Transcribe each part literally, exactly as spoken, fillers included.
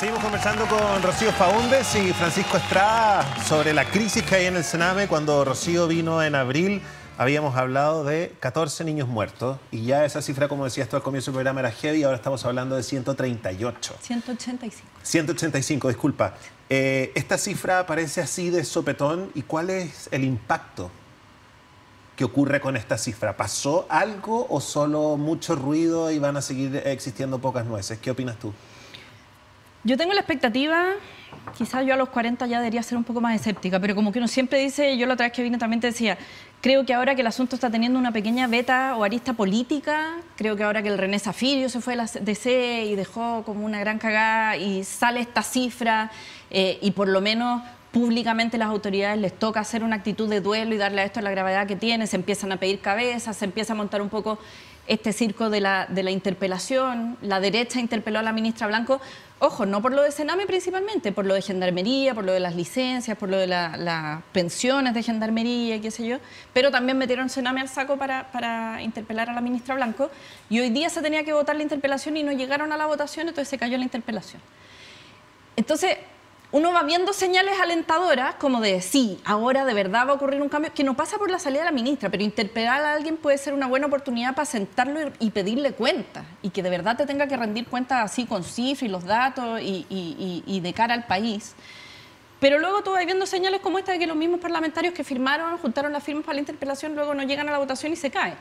Seguimos conversando con Rocío Faúndez y Francisco Estrada sobre la crisis que hay en el Sename. Cuando Rocío vino en abril, habíamos hablado de catorce niños muertos y ya esa cifra, como decías tú al comienzo del programa, era heavy. Ahora estamos hablando de ciento treinta y ocho. ciento ochenta y cinco. ciento ochenta y cinco, disculpa. Eh, esta cifra aparece así de sopetón. ¿Y cuál es el impacto que ocurre con esta cifra? ¿Pasó algo o solo mucho ruido y van a seguir existiendo pocas nueces? ¿Qué opinas tú? Yo tengo la expectativa, quizás yo a los cuarenta ya debería ser un poco más escéptica, pero como que uno siempre dice, yo la otra vez que vine también te decía, creo que ahora que el asunto está teniendo una pequeña beta o arista política, creo que ahora que el René Zafirio se fue de la D C y dejó como una gran cagada y sale esta cifra eh, y por lo menos públicamente las autoridades les toca hacer una actitud de duelo y darle a esto la gravedad que tiene, se empiezan a pedir cabezas, se empieza a montar un poco este circo de la, de la interpelación. La derecha interpeló a la ministra Blanco, ojo, no por lo de Sename principalmente, por lo de Gendarmería, por lo de las licencias, por lo de las la pensiones de Gendarmería y qué sé yo, pero también metieron Sename al saco para, para interpelar a la ministra Blanco y hoy día se tenía que votar la interpelación y no llegaron a la votación, entonces se cayó la interpelación. Entonces, uno va viendo señales alentadoras como de sí, ahora de verdad va a ocurrir un cambio que no pasa por la salida de la ministra, pero interpelar a alguien puede ser una buena oportunidad para sentarlo y pedirle cuentas y que de verdad te tenga que rendir cuentas así con cifras y los datos y, y, y, y de cara al país. Pero luego tú vas viendo señales como esta de que los mismos parlamentarios que firmaron, juntaron las firmas para la interpelación, luego no llegan a la votación y se cae.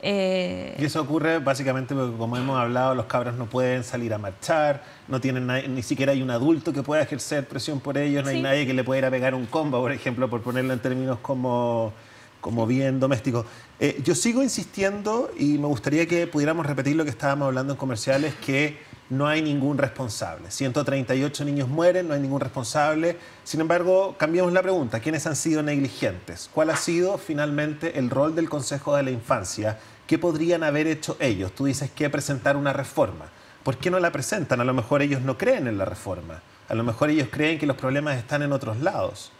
Eh... Y eso ocurre básicamente porque, como hemos hablado, los cabros no pueden salir a marchar, no tienen nadie, ni siquiera hay un adulto que pueda ejercer presión por ellos, no sí. hay nadie que le pueda ir a pegar un combo, por ejemplo, por ponerlo en términos como, como bien domésticos. Eh, yo sigo insistiendo y me gustaría que pudiéramos repetir lo que estábamos hablando en comerciales, que no hay ningún responsable. ciento treinta y ocho niños mueren, no hay ningún responsable. Sin embargo, cambiamos la pregunta. ¿Quiénes han sido negligentes? ¿Cuál ha sido finalmente el rol del Consejo de la Infancia? ¿Qué podrían haber hecho ellos? Tú dices que presentar una reforma. ¿Por qué no la presentan? A lo mejor ellos no creen en la reforma. A lo mejor ellos creen que los problemas están en otros lados.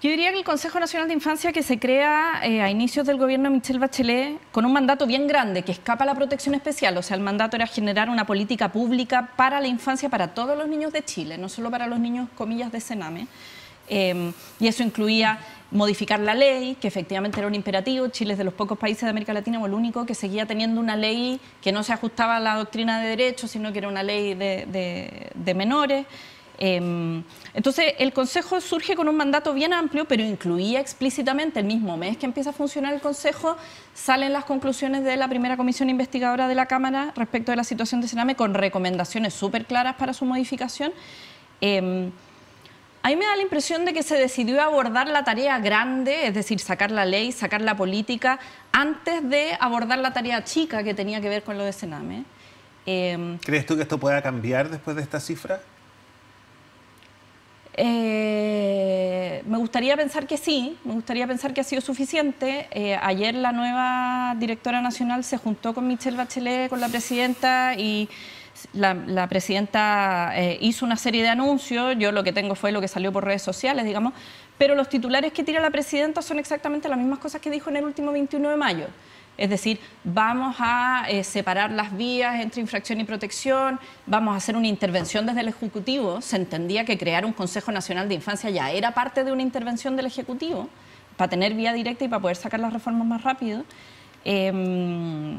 Yo diría que el Consejo Nacional de Infancia, que se crea eh, a inicios del gobierno de Michelle Bachelet con un mandato bien grande que escapa a la protección especial, o sea, el mandato era generar una política pública para la infancia para todos los niños de Chile, no solo para los niños, comillas, de Sename. Eh, y eso incluía modificar la ley, que efectivamente era un imperativo. Chile es de los pocos países de América Latina o el único que seguía teniendo una ley que no se ajustaba a la doctrina de derechos, sino que era una ley de, de, de menores. Entonces, el Consejo surge con un mandato bien amplio, pero incluía explícitamente, el mismo mes que empieza a funcionar el Consejo, salen las conclusiones de la primera comisión investigadora de la Cámara respecto de la situación de Sename, con recomendaciones súper claras para su modificación. Eh, a mí me da la impresión de que se decidió abordar la tarea grande, es decir, sacar la ley, sacar la política, antes de abordar la tarea chica que tenía que ver con lo de Sename. Eh, ¿Crees tú que esto pueda cambiar después de esta cifra? Eh, me gustaría pensar que sí, me gustaría pensar que ha sido suficiente. Eh, ayer la nueva directora nacional se juntó con Michelle Bachelet, con la presidenta, y la, la presidenta eh, hizo una serie de anuncios. Yo lo que tengo fue lo que salió por redes sociales, digamos, pero los titulares que tira la presidenta son exactamente las mismas cosas que dijo en el último veintiuno de mayo. Es decir, vamos a eh, separar las vías entre infracción y protección, vamos a hacer una intervención desde el Ejecutivo. Se entendía que crear un Consejo Nacional de Infancia ya era parte de una intervención del Ejecutivo para tener vía directa y para poder sacar las reformas más rápido. Eh,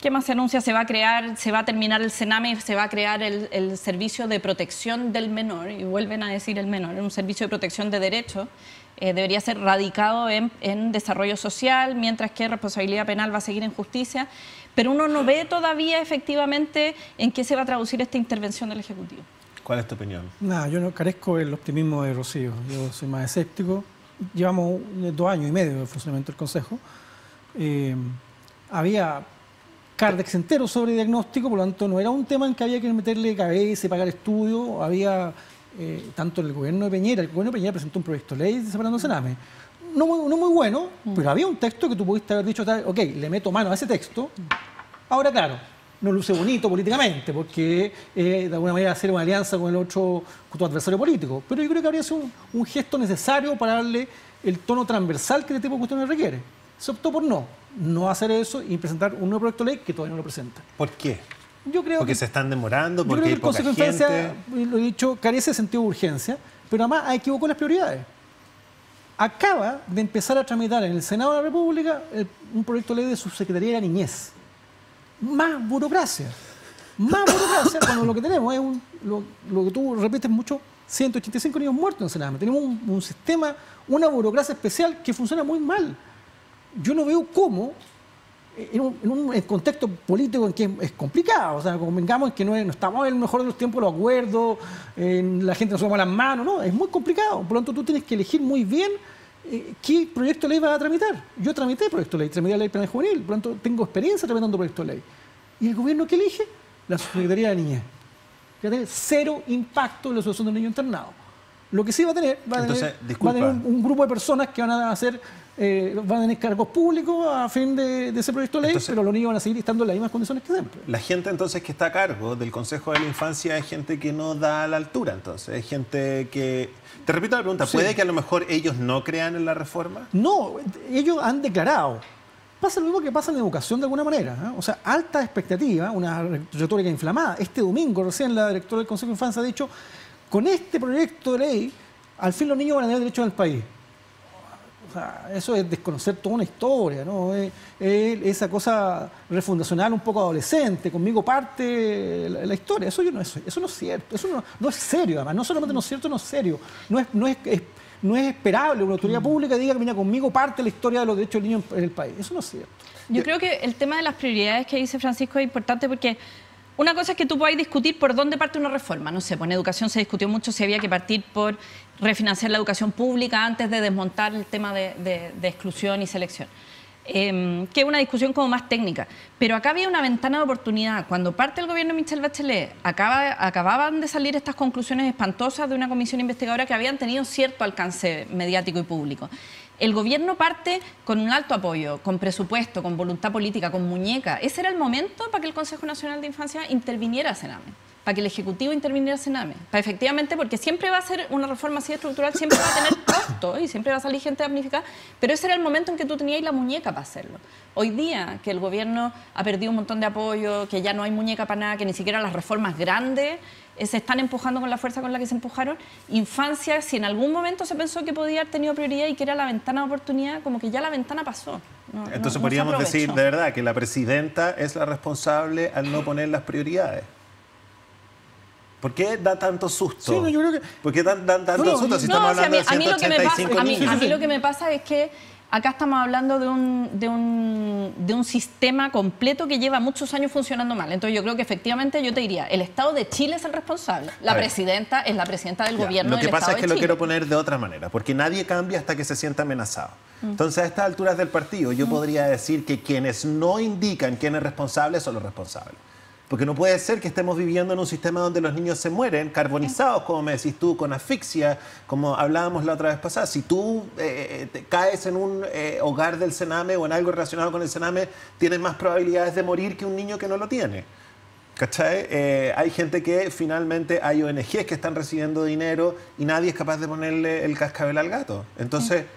¿Qué más se anuncia? Se va a crear, se va a terminar el Sename, se va a crear el, el Servicio de Protección del Menor, y vuelven a decir el menor, un servicio de protección de derechos. Eh, debería ser radicado en, en desarrollo social, mientras que responsabilidad penal va a seguir en justicia, pero uno no ve todavía efectivamente en qué se va a traducir esta intervención del Ejecutivo. ¿Cuál es tu opinión? Nada, yo no carezco del optimismo de Rocío, yo soy más escéptico. Llevamos dos años y medio de funcionamiento del Consejo. Eh, había cardex entero sobre diagnóstico, por lo tanto no era un tema en que había que meterle cabeza y pagar estudio, había... Eh, tanto el gobierno de Piñera, el gobierno de Piñera presentó un proyecto de ley separando Sename, no muy, no muy bueno, mm. pero había un texto que tú pudiste haber dicho, ok, le meto mano a ese texto. Ahora, claro, no luce bonito políticamente, porque eh, de alguna manera hacer una alianza con el otro, con tu adversario político, pero yo creo que habría sido un, un gesto necesario para darle el tono transversal que este tipo de cuestiones requiere. Se optó por no, no hacer eso y presentar un nuevo proyecto de ley que todavía no lo presenta. ¿Por qué? Yo creo porque que, se están demorando, porque hay poca gente. Yo creo que el Consejo de Infancia, lo he dicho, carece de sentido de urgencia, pero además equivocó las prioridades. Acaba de empezar a tramitar en el Senado de la República el, un proyecto de ley de subsecretaría de la niñez. Más burocracia. Más burocracia cuando lo que tenemos es un, lo, lo que tú repites mucho, ciento ochenta y cinco niños muertos en Sename. Tenemos un, un sistema, una burocracia especial que funciona muy mal. Yo no veo cómo, en un, en un contexto político en que es, es complicado, o sea, convengamos que no, es, no estamos en el mejor de los tiempos, los acuerdos, eh, la gente nos toma las manos, no, es muy complicado. Por lo tanto, tú tienes que elegir muy bien eh, qué proyecto de ley vas a tramitar. Yo tramité proyecto de ley, tramité la ley penal juvenil, por lo tanto, tengo experiencia tramitando proyecto de ley. ¿Y el gobierno qué elige? La subsecretaría de la niñez. Va a tener cero impacto en la situación del niño internado. Lo que sí va a tener, va a tener, Entonces, va a tener un, un grupo de personas que van a hacer, eh, van a tener cargos públicos a fin de, de ese proyecto de ley, entonces, pero los niños van a seguir estando en las mismas condiciones que siempre. La gente entonces que está a cargo del Consejo de la Infancia es gente que no da a la altura, entonces, es gente que... Te repito la pregunta, ¿puede sí. que a lo mejor ellos no crean en la reforma? No, ellos han declarado. Pasa lo mismo que pasa en educación de alguna manera, ¿eh? O sea, alta expectativa, una retórica inflamada. Este domingo recién la directora del Consejo de Infancia ha dicho... Con este proyecto de ley, al fin los niños van a tener derechos en el país. O sea, eso es desconocer toda una historia, ¿no? Es, es esa cosa refundacional un poco adolescente, conmigo parte la, la historia. Eso, yo no, eso, eso no es cierto, eso no, no es serio, además. No solamente no es cierto, no es serio. No es, no es, es, no es esperable una autoridad pública que diga, mira, conmigo parte la historia de los derechos del niño en, en el país. Eso no es cierto. Yo, yo creo que el tema de las prioridades que dice Francisco es importante porque... Una cosa es que tú puedas discutir por dónde parte una reforma. No sé, pues en educación se discutió mucho si había que partir por refinanciar la educación pública antes de desmontar el tema de, de, de exclusión y selección. Eh, que es una discusión como más técnica. Pero acá había una ventana de oportunidad. Cuando parte el gobierno de Michelle Bachelet, acaba, acababan de salir estas conclusiones espantosas de una comisión investigadora que habían tenido cierto alcance mediático y público. El gobierno parte con un alto apoyo, con presupuesto, con voluntad política, con muñeca. Ese era el momento para que el Consejo Nacional de Infancia interviniera a Sename, para que el Ejecutivo interviniera a Sename. Para efectivamente, porque siempre va a ser una reforma así estructural, siempre va a tener costo y siempre va a salir gente damnificada, pero ese era el momento en que tú tenías la muñeca para hacerlo. Hoy día, que el gobierno ha perdido un montón de apoyo, que ya no hay muñeca para nada, que ni siquiera las reformas grandes... se están empujando con la fuerza con la que se empujaron. Infancia, si en algún momento se pensó que podía haber tenido prioridad y que era la ventana de oportunidad, como que ya la ventana pasó. No, Entonces no, podríamos no decir, de verdad, que la presidenta es la responsable al no poner las prioridades. ¿Por qué da tanto susto? Sí, no, yo creo que... ¿Por qué dan, dan tanto no, susto si no, estamos hablando o sea, a mí, de ciento ochenta y cinco a mí, niños? A mí lo que me pasa es que acá estamos hablando de un, de, un, de un sistema completo que lleva muchos años funcionando mal. Entonces yo creo que efectivamente, yo te diría, el Estado de Chile es el responsable. La presidenta es la presidenta del ya, gobierno del Estado de Chile. Lo que pasa es que lo quiero poner de otra manera, porque nadie cambia hasta que se sienta amenazado. Mm. Entonces a estas alturas del partido yo mm. podría decir que quienes no indican quién es responsable son los responsables. Porque no puede ser que estemos viviendo en un sistema donde los niños se mueren, carbonizados, como me decís tú, con asfixia, como hablábamos la otra vez pasada. Si tú eh, te caes en un eh, hogar del Sename o en algo relacionado con el Sename, tienes más probabilidades de morir que un niño que no lo tiene. ¿Cachai? Eh, hay gente que finalmente, hay O N Ges que están recibiendo dinero y nadie es capaz de ponerle el cascabel al gato. Entonces... Sí.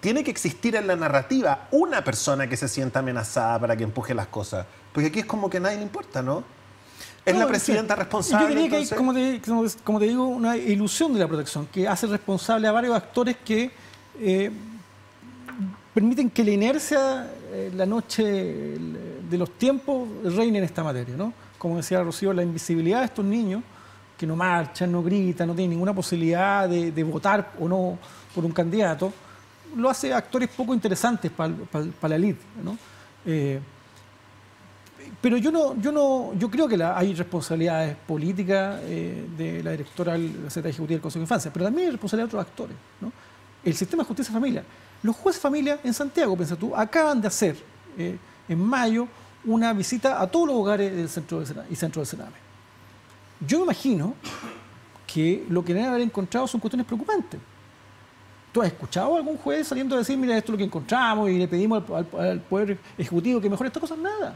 Tiene que existir en la narrativa una persona que se sienta amenazada para que empuje las cosas. Porque aquí es como que a nadie le importa, ¿no? Es no, la presidenta sí. responsable. Yo diría entonces... que hay, como te, como, como te digo, una ilusión de la protección que hace responsable a varios actores que eh, permiten que la inercia, eh, la noche de los tiempos, reine en esta materia, ¿no? Como decía Rocío, la invisibilidad de estos niños que no marchan, no gritan, no tienen ninguna posibilidad de, de votar o no por un candidato... lo hace actores poco interesantes para pa, pa la elite, ¿no? Eh, pero yo no, yo no, yo creo que la, hay responsabilidades políticas eh, de la directora de la Secretaría Ejecutiva del Consejo de Infancia, pero también hay responsabilidad de otros actores, ¿no? El sistema de justicia familia. Los jueces familia en Santiago, piensa tú, acaban de hacer eh, en mayo una visita a todos los hogares del centro del Sename, y centro del Sename. Yo me imagino que lo que deben haber encontrado son cuestiones preocupantes. ¿Tú has escuchado a algún juez saliendo a decir, mira, esto es lo que encontramos y le pedimos al, al, al Poder Ejecutivo que mejore estas cosas? Nada.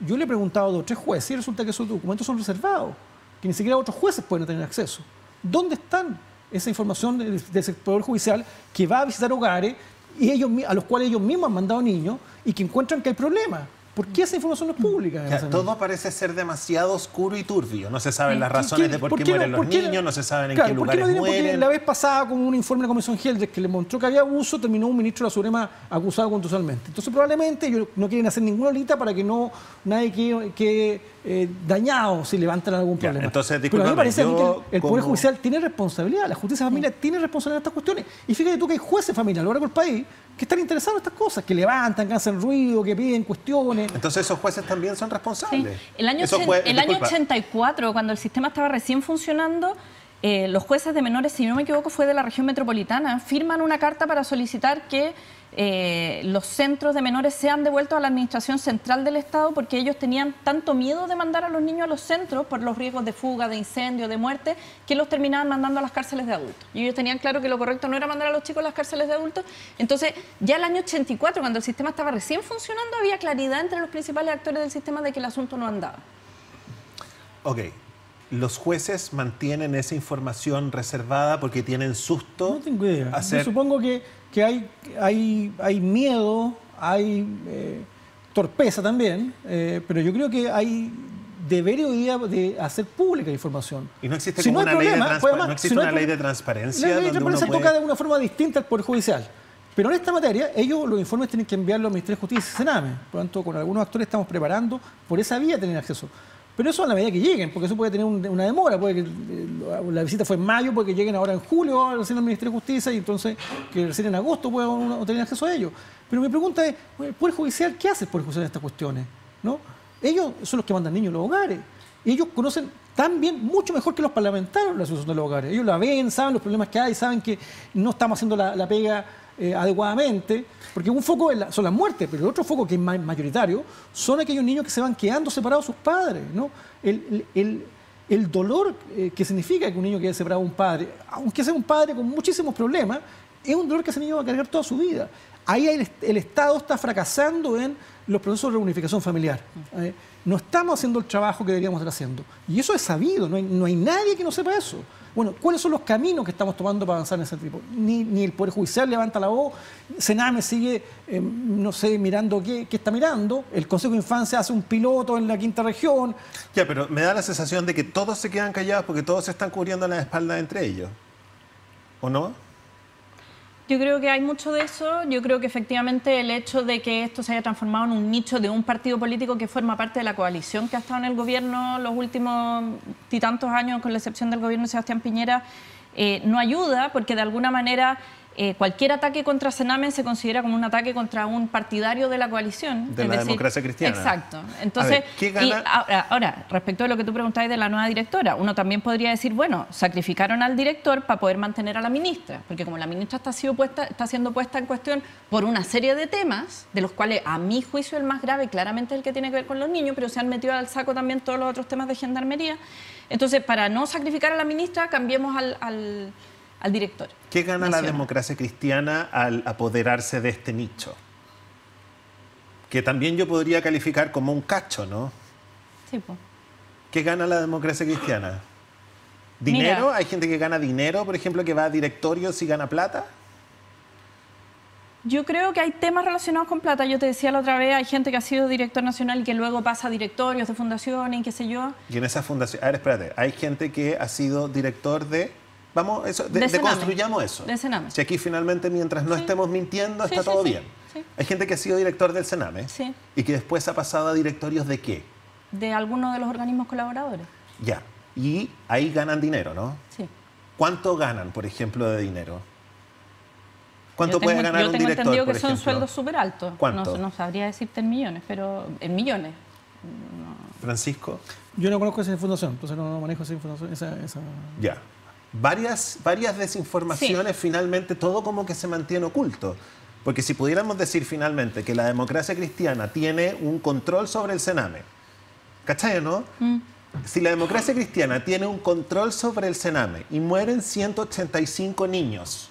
Yo le he preguntado a dos o tres jueces y resulta que esos documentos son reservados, que ni siquiera otros jueces pueden tener acceso. ¿Dónde están esa información del, del Poder Judicial que va a visitar hogares y ellos, a los cuales ellos mismos han mandado niños y que encuentran que hay problemas? ¿Por qué esa información no es pública? O sea, todo parece ser demasiado oscuro y turbio. No se saben las razones de por qué, por qué mueren no, los qué, niños, no se saben en claro, qué lugares no mueren. Porque la vez pasada, con un informe de la Comisión Gilders que le mostró que había abuso, terminó un ministro de la Suprema acusado constitucionalmente. Entonces, probablemente ellos no quieren hacer ninguna olita para que no nadie quede, quede eh, dañado si levantan algún problema. Ya, entonces, pero a mí me parece yo, a mí que el, el Poder Judicial tiene responsabilidad, la justicia familiar mm. tiene responsabilidad en estas cuestiones. Y fíjate tú que hay jueces familiares a lo largo del país que están interesados en estas cosas, que levantan, que hacen ruido, que piden cuestiones. Entonces esos jueces también son responsables. Sí. El año, jueces, el año ochenta y cuatro, cuando el sistema estaba recién funcionando, eh, los jueces de menores, si no me equivoco, fue de la región metropolitana, firman una carta para solicitar que eh, los centros de menores sean devueltos a la administración central del Estado porque ellos tenían tanto miedo de mandar a los niños a los centros por los riesgos de fuga, de incendio, de muerte, que los terminaban mandando a las cárceles de adultos. Y ellos tenían claro que lo correcto no era mandar a los chicos a las cárceles de adultos. Entonces, ya el año ochenta y cuatro, cuando el sistema estaba recién funcionando, había claridad entre los principales actores del sistema de que el asunto no andaba. Ok. ¿Los jueces mantienen esa información reservada porque tienen susto? No tengo idea. Hacer... Yo supongo que, que hay, hay, hay miedo, hay eh, torpeza también, eh, pero yo creo que hay deber hoy día de hacer pública información. ¿Y no existe como una ley de transparencia? ¿No existe una ley de transparencia? La ley de transparencia toca de una forma distinta al Poder Judicial. Pero en esta materia, ellos los informes tienen que enviarlos al Ministerio de Justicia y Sename. Por lo tanto, con algunos actores estamos preparando por esa vía tener acceso. Pero eso a la medida que lleguen, porque eso puede tener un, una demora, porque eh, la visita fue en mayo, porque lleguen ahora en julio recién al Ministerio de Justicia y entonces que recién en agosto puedan tener acceso a ellos. Pero mi pregunta es, ¿el Poder Judicial qué hace el Poder Judicial en estas cuestiones? ¿No? Ellos son los que mandan niños a los hogares. Y ellos conocen tan bien, mucho mejor que los parlamentarios la situación de los hogares. Ellos la ven, saben los problemas que hay, saben que no estamos haciendo la, la pega Eh, adecuadamente, porque un foco la, son las muertes, pero el otro foco que es mayoritario son aquellos niños que se van quedando separados de sus padres, ¿no? El, el, el dolor eh, que significa que un niño quede separado de un padre, aunque sea un padre con muchísimos problemas, es un dolor que ese niño va a cargar toda su vida. Ahí el, el Estado está fracasando en los procesos de reunificación familiar. Eh, no estamos haciendo el trabajo que deberíamos estar haciendo. Y eso es sabido, no hay, no hay nadie que no sepa eso. Bueno, ¿cuáles son los caminos que estamos tomando para avanzar en ese tipo? Ni, ni el Poder Judicial levanta la voz, Sename sigue, eh, no sé, mirando qué, qué está mirando, el Consejo de Infancia hace un piloto en la quinta región. Ya, pero me da la sensación de que todos se quedan callados porque todos se están cubriendo la espalda entre ellos, ¿o no? Yo creo que hay mucho de eso. Yo creo que efectivamente el hecho de que esto se haya transformado en un nicho de un partido político que forma parte de la coalición que ha estado en el gobierno los últimos y tantos años, con la excepción del gobierno de Sebastián Piñera, eh, no ayuda, porque de alguna manera eh, cualquier ataque contra Sename se considera como un ataque contra un partidario de la coalición. De es la decir, democracia cristiana. Exacto. Entonces, a ver, ¿qué gana? Y ahora, ahora, respecto de lo que tú preguntabas de la nueva directora, uno también podría decir, bueno, sacrificaron al director para poder mantener a la ministra, porque como la ministra está, sido puesta, está siendo puesta en cuestión por una serie de temas, de los cuales a mi juicio el más grave claramente es el que tiene que ver con los niños, pero se han metido al saco también todos los otros temas de gendarmería. Entonces, para no sacrificar a la ministra, cambiemos al, al, al director. ¿Qué gana nacional. La democracia cristiana al apoderarse de este nicho? Que también yo podría calificar como un cacho, ¿no? Sí, pues. ¿Qué gana la democracia cristiana? ¿Dinero? Mira. ¿Hay gente que gana dinero, por ejemplo, que va a directorios y gana plata? Yo creo que hay temas relacionados con plata. Yo te decía la otra vez, hay gente que ha sido director nacional y que luego pasa a directorios de fundaciones y qué sé yo. Y en esa fundación... A ver, espérate. Hay gente que ha sido director de... Vamos, eso, de, de, de construyamos eso. De Sename. Si aquí finalmente, mientras no sí. estemos mintiendo, sí, está sí, todo sí, bien. Sí. Hay gente que ha sido director del Sename sí. y que después ha pasado a directorios de qué? De alguno de los organismos colaboradores. Ya. Y ahí ganan dinero, ¿no? Sí. ¿Cuánto ganan, por ejemplo, de dinero? ¿Cuánto puede ganar un director? Yo tengo entendido que son sueldos súper altos. ¿Cuánto? No, no sabría decirte en millones, pero en millones. No. ¿Francisco? Yo no conozco esa fundación, entonces no, no manejo esa información. Esa, esa... Ya. Varias, varias desinformaciones, sí. Finalmente, todo como que se mantiene oculto. Porque si pudiéramos decir finalmente que la democracia cristiana tiene un control sobre el Sename, ¿cachai, no? Mm. Si la democracia cristiana tiene un control sobre el Sename y mueren ciento ochenta y cinco niños...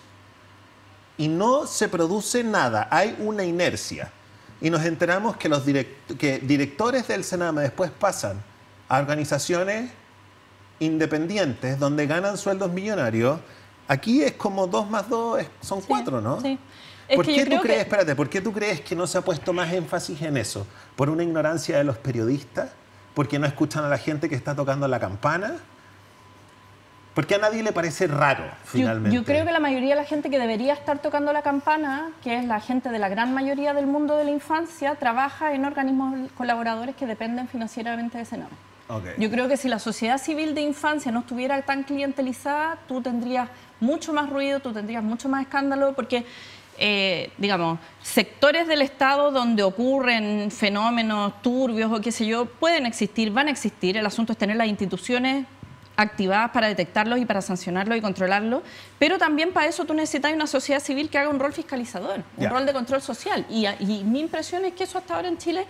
y no se produce nada, hay una inercia. Y nos enteramos que los direct que directores del Sename después pasan a organizaciones independientes donde ganan sueldos millonarios. Aquí es como dos más dos, son sí, cuatro, ¿no? Sí. Es ¿Por qué tú crees, que... espérate, ¿por qué tú crees que no se ha puesto más énfasis en eso? ¿Por una ignorancia de los periodistas? ¿Porque no escuchan a la gente que está tocando la campana? Porque a nadie le parece raro, finalmente. Yo, yo creo que la mayoría de la gente que debería estar tocando la campana, que es la gente de la gran mayoría del mundo de la infancia, trabaja en organismos colaboradores que dependen financieramente de Sename. Okay. Yo creo que si la sociedad civil de infancia no estuviera tan clientelizada, tú tendrías mucho más ruido, tú tendrías mucho más escándalo, porque... Eh, digamos, sectores del Estado donde ocurren fenómenos turbios o qué sé yo, pueden existir, van a existir. El asunto es tener las instituciones activadas para detectarlos y para sancionarlos y controlarlos, pero también para eso tú necesitas una sociedad civil que haga un rol fiscalizador, un yeah. rol de control social. Y, y mi impresión es que eso hasta ahora en Chile,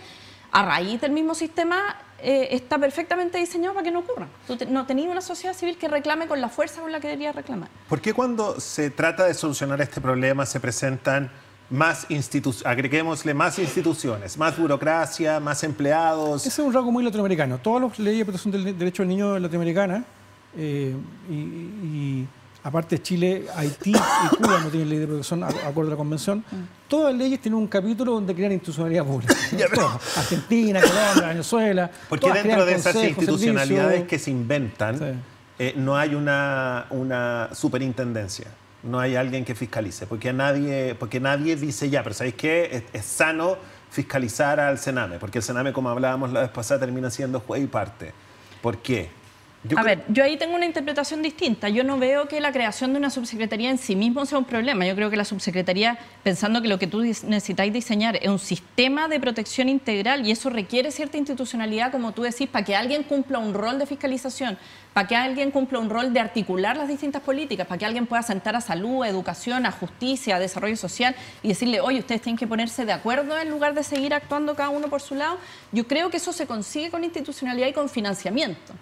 a raíz del mismo sistema, eh, está perfectamente diseñado para que no ocurra. Tú te, no tenías una sociedad civil que reclame con la fuerza con la que debería reclamar. ¿Por qué cuando se trata de solucionar este problema se presentan más instituciones, agreguémosle más instituciones, más burocracia, más empleados? Ese es un rasgo muy latinoamericano. Todas las leyes de protección del derecho del niño latinoamericana, eh, y, y aparte Chile, Haití y Cuba no tienen ley de protección a, a acuerdo a la convención, todas las leyes tienen un capítulo donde crean institucionalidad pública. Ya, pero... Argentina, Colombia, Venezuela... Porque dentro de esas institucionalidades servicios. que se inventan, sí. eh, no hay una, una superintendencia, no hay alguien que fiscalice, porque nadie, porque nadie dice ya, pero ¿sabéis qué? Es, es sano fiscalizar al Sename, porque el Sename, como hablábamos la vez pasada, termina siendo juez y parte. ¿Por qué? Yo a creo... ver, yo ahí tengo una interpretación distinta. Yo no veo que la creación de una subsecretaría en sí mismo sea un problema. Yo creo que la subsecretaría, pensando que lo que tú necesitáis diseñar es un sistema de protección integral, y eso requiere cierta institucionalidad, como tú decís, para que alguien cumpla un rol de fiscalización, para que alguien cumpla un rol de articular las distintas políticas, para que alguien pueda sentar a salud, a educación, a justicia, a desarrollo social, y decirle, oye, ustedes tienen que ponerse de acuerdo en lugar de seguir actuando cada uno por su lado. Yo creo que eso se consigue con institucionalidad y con financiamiento.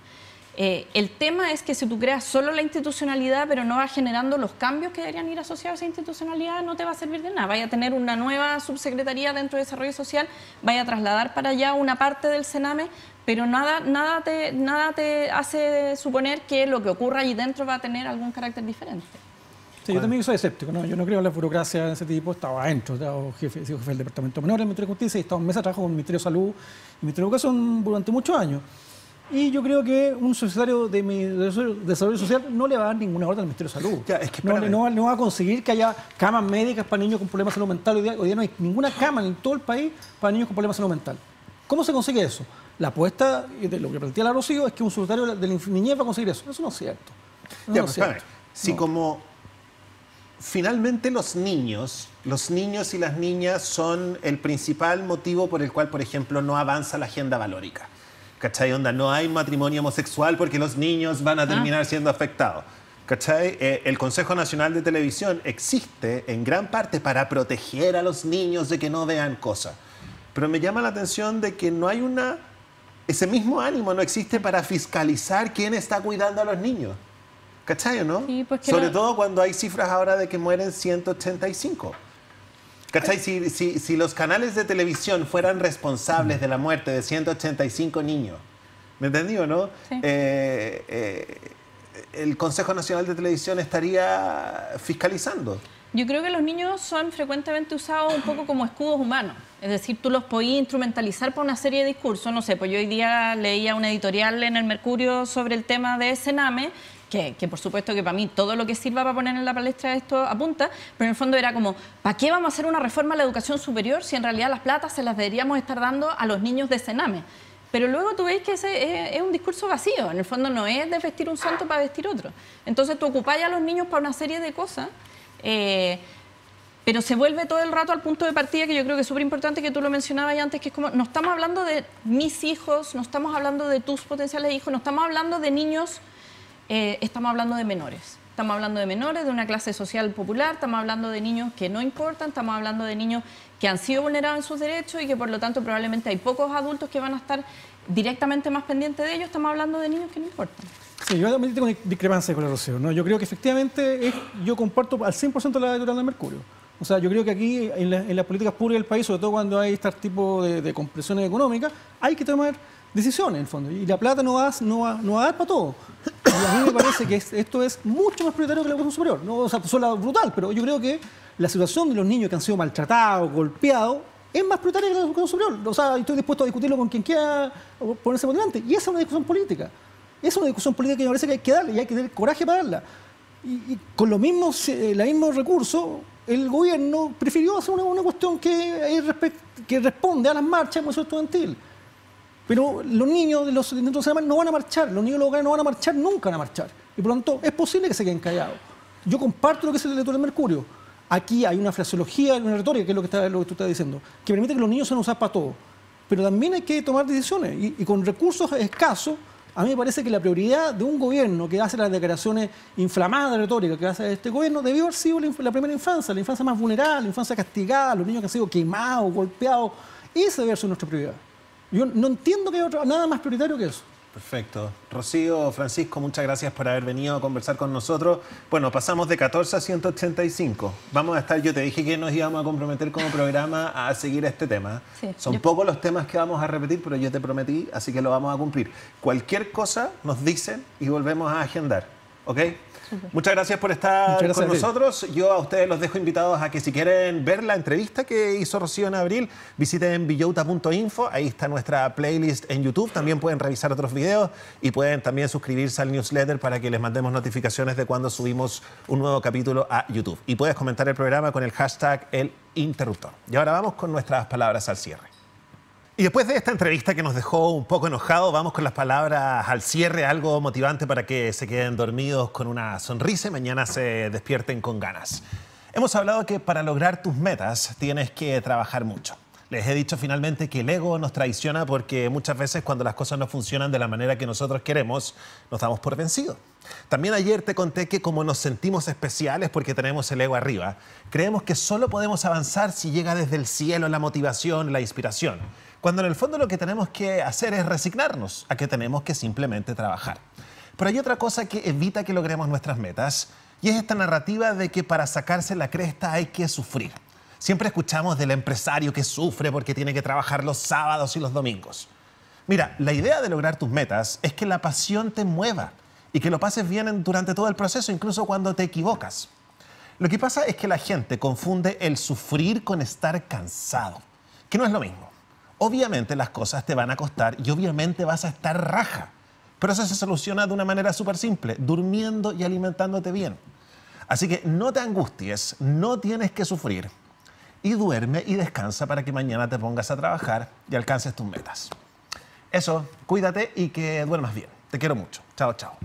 Eh, el tema es que si tú creas solo la institucionalidad pero no vas generando los cambios que deberían ir asociados a esa institucionalidad, no te va a servir de nada. Vaya a tener una nueva subsecretaría dentro de Desarrollo Social, vaya a trasladar para allá una parte del Sename, pero nada, nada, te, nada te hace suponer que lo que ocurra allí dentro va a tener algún carácter diferente. Sí, yo también soy escéptico, ¿no? Yo no creo en la burocracia de ese tipo. Estaba adentro, estaba jefe, jefe del Departamento Menor del Ministerio de Justicia, y estaba en mesa de trabajo con el Ministerio de Salud y el Ministerio de Educación durante muchos años. Y yo creo que un subsecretario de, de Desarrollo Social no le va a dar ninguna orden al Ministerio de Salud. Ya, es que no, no, no va a conseguir que haya camas médicas para niños con problemas de salud mental. Hoy día, hoy día no hay ninguna cama en todo el país para niños con problemas de salud mental. ¿Cómo se consigue eso? La apuesta, de lo que plantea la Rocío, es que un subsecretario de la niñez va a conseguir eso. Eso no es cierto. Eso ya, no es cierto. Ver, si no. como finalmente los niños, los niños y las niñas son el principal motivo por el cual, por ejemplo, no avanza la agenda valórica. ¿Cachai? Onda, no hay matrimonio homosexual porque los niños van a terminar siendo afectados. ¿Cachai? Eh, el Consejo Nacional de Televisión existe en gran parte para proteger a los niños de que no vean cosas. Pero me llama la atención de que no hay una... Ese mismo ánimo no existe para fiscalizar quién está cuidando a los niños. ¿Cachai o no? Sí, porque Sobre no... todo cuando hay cifras ahora de que mueren ciento ochenta y cinco. ¿Cachai? Si, si, si los canales de televisión fueran responsables de la muerte de ciento ochenta y cinco niños, ¿me entendí o no? Sí. Eh, eh, el Consejo Nacional de Televisión estaría fiscalizando. Yo creo que los niños son frecuentemente usados un poco como escudos humanos. Es decir, tú los podías instrumentalizar para una serie de discursos. No sé, pues yo hoy día leía una editorial en el Mercurio sobre el tema de Sename, Que, que por supuesto que para mí todo lo que sirva para poner en la palestra esto apunta, pero en el fondo era como, ¿para qué vamos a hacer una reforma a la educación superior si en realidad las platas se las deberíamos estar dando a los niños de Sename? Pero luego tú veis que ese es, es un discurso vacío, en el fondo no es de vestir un santo para vestir otro. Entonces tú ocupáis a los niños para una serie de cosas, eh, pero se vuelve todo el rato al punto de partida, que yo creo que es súper importante, que tú lo mencionabas antes, que es como, no estamos hablando de mis hijos, no estamos hablando de tus potenciales hijos, no estamos hablando de niños... Eh, estamos hablando de menores, estamos hablando de menores de una clase social popular, estamos hablando de niños que no importan, estamos hablando de niños que han sido vulnerados en sus derechos y que por lo tanto probablemente hay pocos adultos que van a estar directamente más pendientes de ellos, estamos hablando de niños que no importan. Sí, yo también tengo discrepancia con la Rocío, ¿no? Yo creo que efectivamente es, yo comparto al cien por ciento la editorial de Mercurio. O sea, yo creo que aquí, en, la, en las políticas públicas del país, sobre todo cuando hay este tipo de, de compresiones económicas, hay que tomar decisiones, en el fondo. Y la plata no va, no va, no va a dar para todo. Y a mí me parece que es, esto es mucho más prioritario que la educación superior. No, o sea, suena brutal, pero yo creo que la situación de los niños que han sido maltratados, golpeados, es más proletaria que la educación superior. O sea, estoy dispuesto a discutirlo con quien quiera ponerse por delante. Y esa es una discusión política. Esa es una discusión política que me parece que hay que darle y hay que tener coraje para darla. Y, y con los mismos, eh, los mismos recursos, el gobierno prefirió hacer una, una cuestión que, que responde a las marchas de movimiento estudiantil. Pero los niños de los intentos de Sename no van a marchar, los niños de los hogares no van a marchar, nunca van a marchar. Y por lo tanto, es posible que se queden callados. Yo comparto lo que es el lector de Mercurio. Aquí hay una fraseología, una retórica, que es lo que, está, lo que tú estás diciendo, que permite que los niños sean usados para todo. Pero también hay que tomar decisiones. Y, y con recursos escasos, a mí me parece que la prioridad de un gobierno que hace las declaraciones inflamadas de retórica que hace este gobierno debió haber sido la, la primera infancia, la infancia más vulnerable, la infancia castigada, los niños que han sido quemados, golpeados. Esa debe ser nuestra prioridad. Yo no entiendo que haya otro, nada más prioritario que eso. Perfecto. Rocío, Francisco, muchas gracias por haber venido a conversar con nosotros. Bueno, pasamos de catorce a ciento ochenta y cinco. Vamos a estar, yo te dije que nos íbamos a comprometer como programa a seguir este tema. Sí, Son yo... pocos los temas que vamos a repetir, pero yo te prometí, así que lo vamos a cumplir. Cualquier cosa nos dicen y volvemos a agendar. ¿Ok? Muchas gracias por estar gracias con nosotros. Yo a ustedes los dejo invitados a que si quieren ver la entrevista que hizo Rocío en abril, visiten villouta punto info, ahí está nuestra playlist en YouTube. También pueden revisar otros videos y pueden también suscribirse al newsletter para que les mandemos notificaciones de cuando subimos un nuevo capítulo a YouTube. Y puedes comentar el programa con el hashtag El Interruptor. Y ahora vamos con nuestras palabras al cierre. Y después de esta entrevista que nos dejó un poco enojados, vamos con las palabras al cierre, algo motivante para que se queden dormidos con una sonrisa y mañana se despierten con ganas. Hemos hablado que para lograr tus metas tienes que trabajar mucho. Les he dicho finalmente que el ego nos traiciona porque muchas veces cuando las cosas no funcionan de la manera que nosotros queremos, nos damos por vencidos. También ayer te conté que como nos sentimos especiales porque tenemos el ego arriba, creemos que solo podemos avanzar si llega desde el cielo la motivación, la inspiración. Cuando en el fondo lo que tenemos que hacer es resignarnos a que tenemos que simplemente trabajar. Pero hay otra cosa que evita que logremos nuestras metas y es esta narrativa de que para sacarse la cresta hay que sufrir. Siempre escuchamos del empresario que sufre porque tiene que trabajar los sábados y los domingos. Mira, la idea de lograr tus metas es que la pasión te mueva y que lo pases bien durante todo el proceso, incluso cuando te equivocas. Lo que pasa es que la gente confunde el sufrir con estar cansado, que no es lo mismo. Obviamente las cosas te van a costar y obviamente vas a estar raja, pero eso se soluciona de una manera súper simple, durmiendo y alimentándote bien. Así que no te angusties, no tienes que sufrir. Y duerme y descansa para que mañana te pongas a trabajar y alcances tus metas. Eso, cuídate y que duermas bien. Te quiero mucho. Chao, chao.